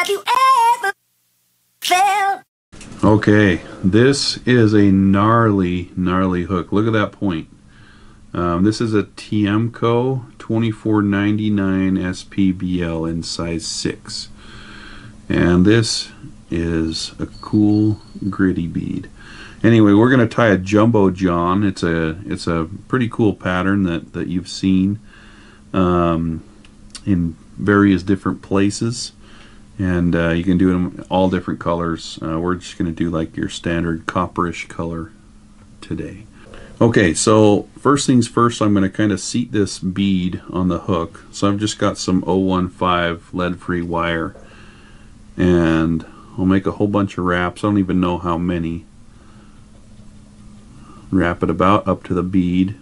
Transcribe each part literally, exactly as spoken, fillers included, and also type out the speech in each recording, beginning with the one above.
Have you ever felt? Okay, this is a gnarly, gnarly hook. Look at that point. Um, this is a Tiemco twenty-four ninety-nine S P B L in size six. And this is a cool, gritty bead. Anyway, we're going to tie a Jumbo John. It's a it's a pretty cool pattern that, that you've seen um, in various different places. And uh, you can do them in all different colors. Uh, we're just going to do like your standard copperish color today. Okay, so first things first, I'm going to kind of seat this bead on the hook. So I've just got some oh one five lead-free wire. And I'll make a whole bunch of wraps. I don't even know how many. Wrap it about up to the bead,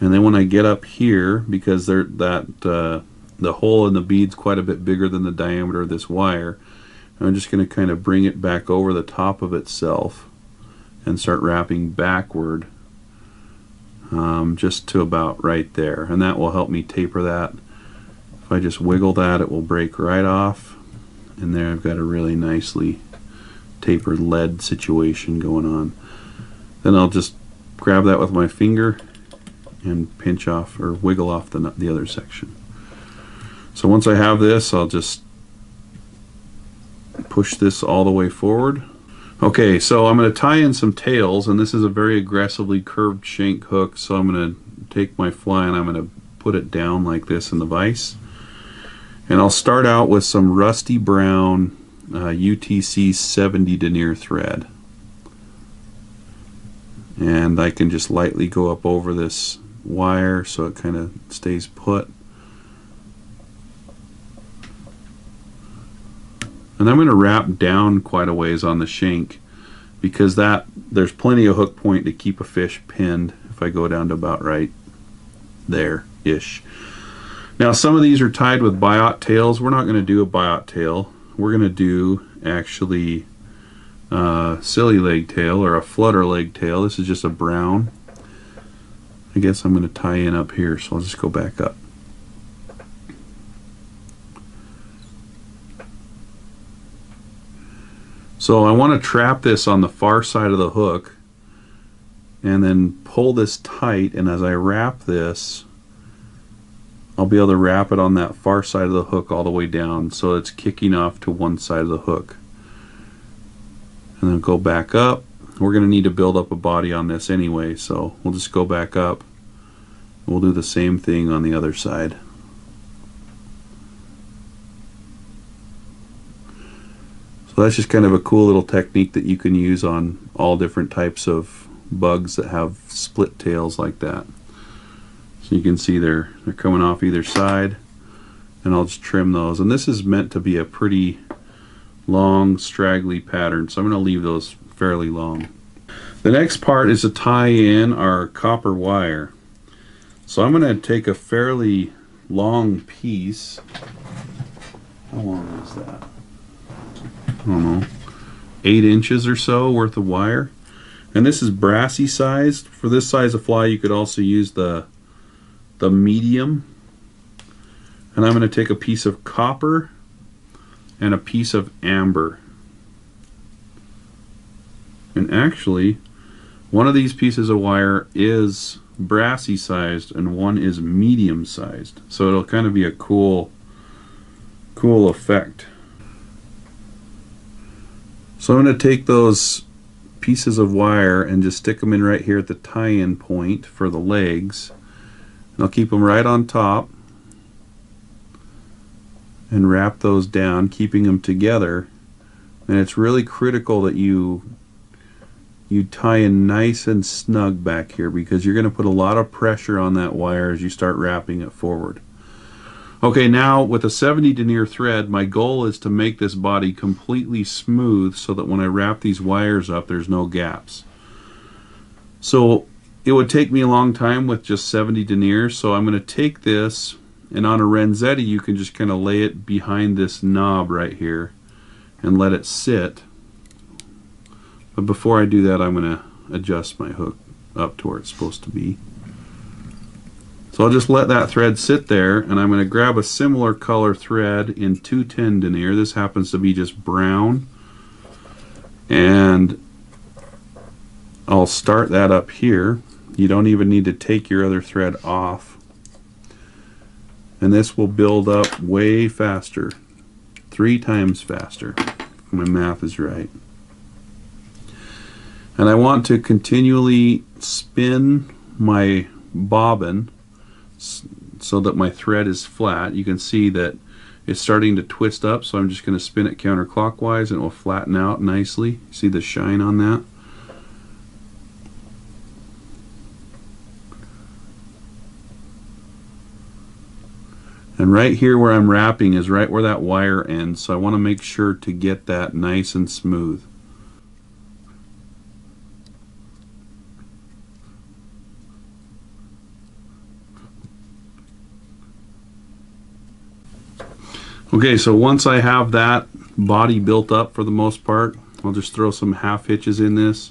and then when I get up here, because they're that uh, the hole in the bead's quite a bit bigger than the diameter of this wire, I'm just going to kind of bring it back over the top of itself and start wrapping backward um, just to about right there, and that will help me taper that. If I just wiggle that, it will break right off, and there I've got a really nicely tapered lead situation going on. Then I'll just grab that with my finger and pinch off or wiggle off the, the other section. So once I have this, I'll just push this all the way forward. Okay, so I'm going to tie in some tails, and this is a very aggressively curved shank hook, so I'm going to take my fly and I'm going to put it down like this in the vise. And I'll start out with some rusty brown uh, U T C seventy denier thread. And I can just lightly go up over this wire so it kind of stays put. And I'm going to wrap down quite a ways on the shank, because that there's plenty of hook point to keep a fish pinned if I go down to about right there-ish. Now some of these are tied with biot tails. We're not going to do a biot tail. We're going to do actually Uh, silly leg tail or a flutter leg tail. This is just a brown. I guess I'm going to tie in up here, so I'll just go back up. So I want to trap this on the far side of the hook and then pull this tight, and as I wrap this, I'll be able to wrap it on that far side of the hook all the way down so it's kicking off to one side of the hook. And then go back up. We're going to need to build up a body on this anyway, so we'll just go back up. We'll do the same thing on the other side. So that's just kind of a cool little technique that you can use on all different types of bugs that have split tails like that. So you can see they're, they're coming off either side, and I'll just trim those. And this is meant to be a pretty long straggly pattern, so I'm going to leave those fairly long. The next part is to tie in our copper wire. So I'm going to take a fairly long piece. How long is that? I don't know, eight inches or so worth of wire. And this is brassy sized. For this size of fly, you could also use the the medium. And I'm going to take a piece of copper and a piece of amber. And actually, one of these pieces of wire is brassy sized and one is medium sized. So it'll kind of be a cool, cool effect. So I'm going to take those pieces of wire and just stick them in right here at the tie-in point for the legs. And I'll keep them right on top and wrap those down, keeping them together. And it's really critical that you you tie in nice and snug back here, because you're going to put a lot of pressure on that wire as you start wrapping it forward. Okay, now with a seventy denier thread, my goal is to make this body completely smooth so that when I wrap these wires up, there's no gaps. So it would take me a long time with just seventy deniers, so I'm going to take this, and on a Renzetti, you can just kind of lay it behind this knob right here and let it sit. But before I do that, I'm going to adjust my hook up to where it's supposed to be. So I'll just let that thread sit there, and I'm going to grab a similar color thread in two ten denier. This happens to be just brown, and I'll start that up here. You don't even need to take your other thread off, and this will build up way faster, three times faster if my math is right. And I want to continually spin my bobbin so that my thread is flat. You can see that it's starting to twist up, so I'm just going to spin it counterclockwise and it will flatten out nicely. See the shine on that? And right here where I'm wrapping is right where that wire ends, so I want to make sure to get that nice and smooth. Okay, so once I have that body built up for the most part, I'll just throw some half hitches in this.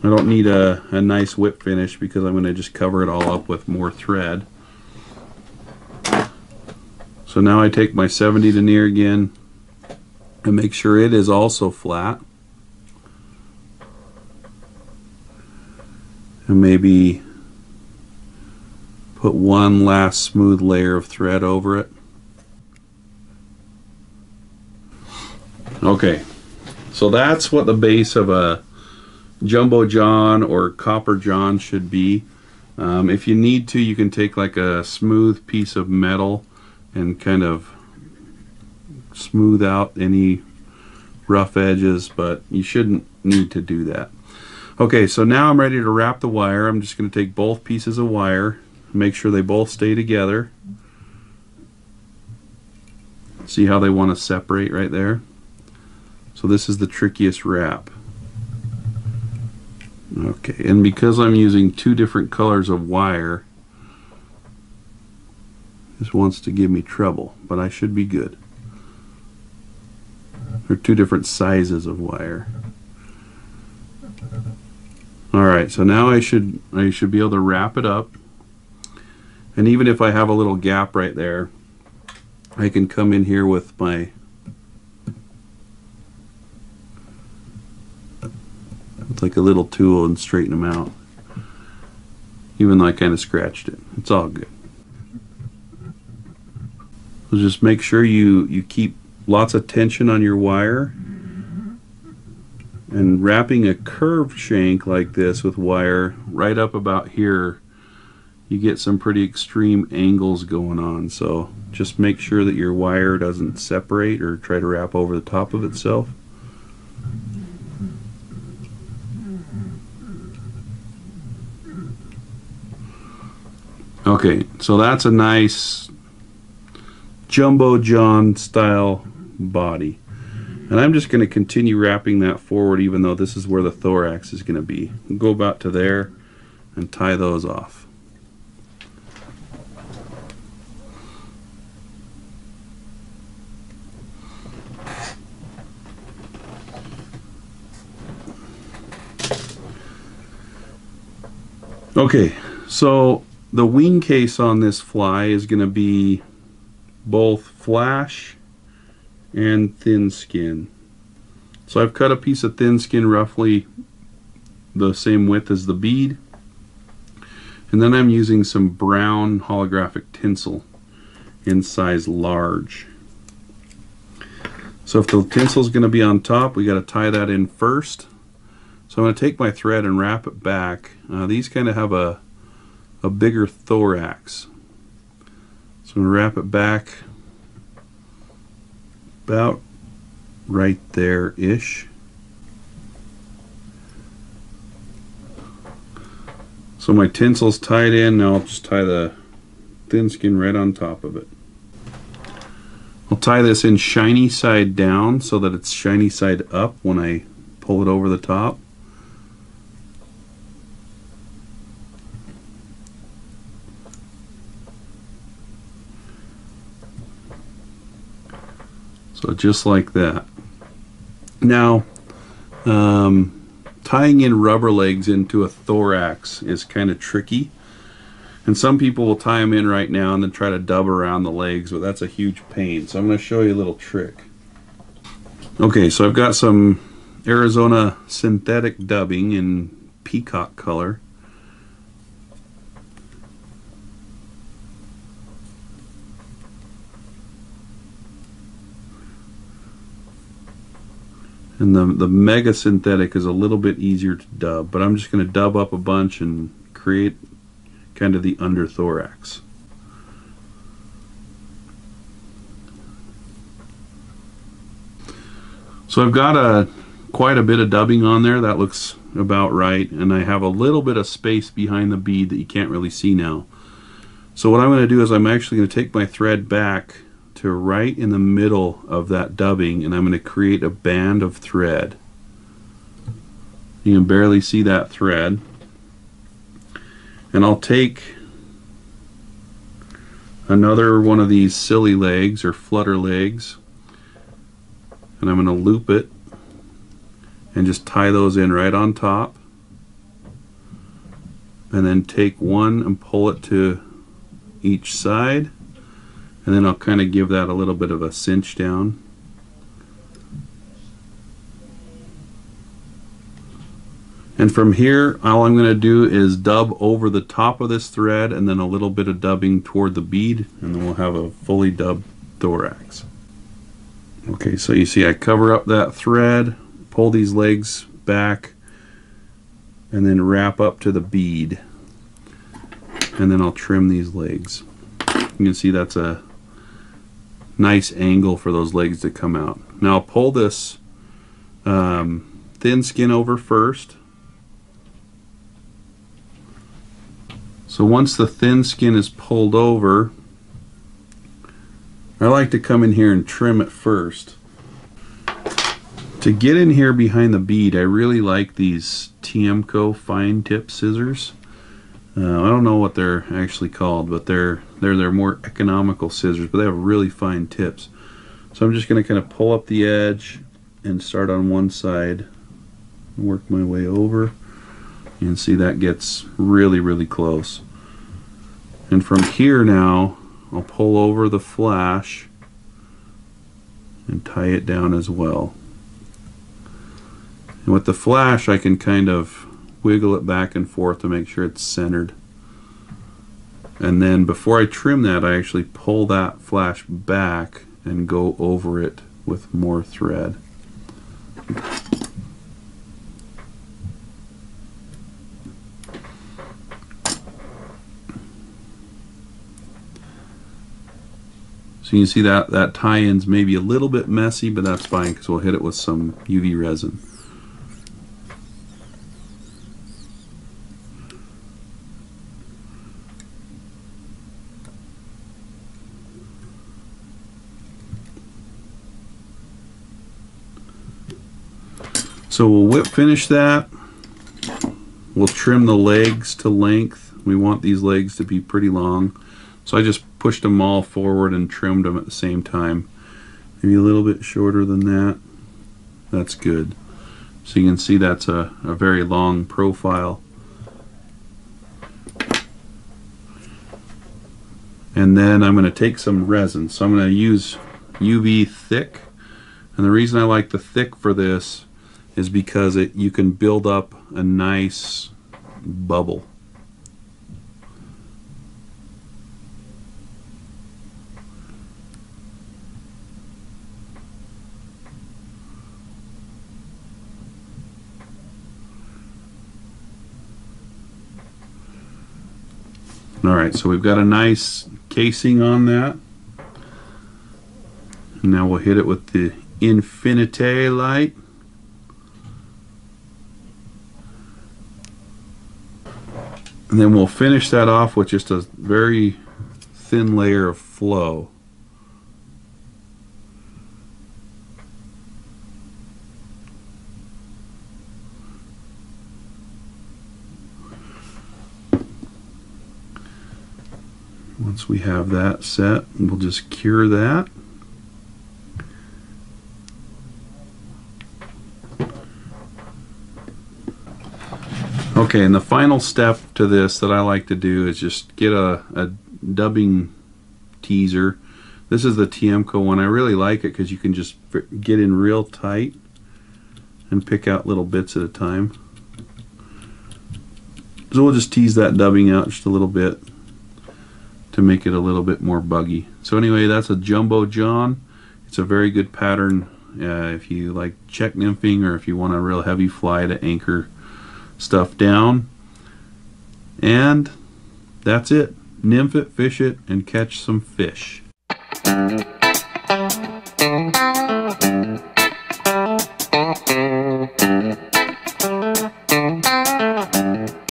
I don't need a, a nice whip finish because I'm going to just cover it all up with more thread. So now I take my seventy denier again and make sure it is also flat. And maybe put one last smooth layer of thread over it. Okay, so that's what the base of a Jumbo John or Copper John should be. Um, if you need to, you can take like a smooth piece of metal and kind of smooth out any rough edges, but you shouldn't need to do that. Okay, so now I'm ready to wrap the wire. I'm just going to take both pieces of wire, make sure they both stay together. See how they want to separate right there? So this is the trickiest wrap. Okay, and because I'm using two different colors of wire, this wants to give me trouble, but I should be good. There are two different sizes of wire. Alright, so now I should I should be able to wrap it up. And even if I have a little gap right there, I can come in here with my with like a little tool and straighten them out. Even though I kind of scratched it. It's all good. So just make sure you, you keep lots of tension on your wire, and wrapping a curved shank like this with wire right up about here, you get some pretty extreme angles going on, so just make sure that your wire doesn't separate or try to wrap over the top of itself. Okay, so that's a nice Jumbo John style body, and I'm just going to continue wrapping that forward, even though this is where the thorax is going to be. Go about to there and tie those off. Okay, so the wing case on this fly is going to be both flash and thin skin. So I've cut a piece of thin skin roughly the same width as the bead, and then I'm using some brown holographic tinsel in size large. So if the tinsel is going to be on top, we got to tie that in first. So I'm going to take my thread and wrap it back. Uh, these kind of have a a bigger thorax. So I'm going to wrap it back about right there-ish. So my tinsel's tied in, now I'll just tie the thin skin right on top of it. I'll tie this in shiny side down so that it's shiny side up when I pull it over the top. So just like that. Now, um, tying in rubber legs into a thorax is kind of tricky. And some people will tie them in right now and then try to dub around the legs, but that's a huge pain. So I'm going to show you a little trick. Okay, so I've got some Arizona synthetic dubbing in peacock color. And the, the mega synthetic is a little bit easier to dub, but I'm just going to dub up a bunch and create kind of the underthorax. So I've got a quite a bit of dubbing on there. That looks about right, and I have a little bit of space behind the bead that you can't really see now. So what I'm going to do is I'm actually going to take my thread back to right in the middle of that dubbing, and I'm going to create a band of thread. You can barely see that thread. And I'll take another one of these silly legs or flutter legs, and I'm going to loop it and just tie those in right on top, and then take one and pull it to each side. And then I'll kind of give that a little bit of a cinch down. And from here, all I'm going to do is dub over the top of this thread and then a little bit of dubbing toward the bead, and then we'll have a fully dubbed thorax. Okay, so you see I cover up that thread, pull these legs back, and then wrap up to the bead. And then I'll trim these legs. You can see that's a nice angle for those legs to come out. Now I'll pull this um, thin skin over first. So once the thin skin is pulled over, I like to come in here and trim it first. To get in here behind the bead, I really like these Tiemco fine tip scissors. Uh, I don't know what they're actually called, but they're they're they're more economical scissors, but they have really fine tips. So I'm just going to kind of pull up the edge and start on one side and work my way over. You can see that gets really, really close. And from here now, I'll pull over the flash and tie it down as well. And with the flash, I can kind of wiggle it back and forth to make sure it's centered. And then before I trim that, I actually pull that flash back and go over it with more thread. So you can see that that tie-in's maybe a little bit messy, but that's fine because we'll hit it with some U V resin. So we'll whip finish that, we'll trim the legs to length. We want these legs to be pretty long. So I just pushed them all forward and trimmed them at the same time. Maybe a little bit shorter than that. That's good. So you can see that's a, a very long profile. And then I'm going to take some resin. So I'm going to use U V thick. And the reason I like the thick for this is because it you can build up a nice bubble. Alright, so we've got a nice casing on that. Now we'll hit it with the Infinite light. And then we'll finish that off with just a very thin layer of flow. Once we have that set, we'll just cure that. Okay, and the final step to this that I like to do is just get a, a dubbing teaser. This is the Tiemco one. I really like it because you can just get in real tight and pick out little bits at a time. So we'll just tease that dubbing out just a little bit to make it a little bit more buggy. So anyway, that's a Jumbo John. It's a very good pattern uh, if you like check nymphing or if you want a real heavy fly to anchor stuff down. And that's it. Nymph it, fish it, and catch some fish.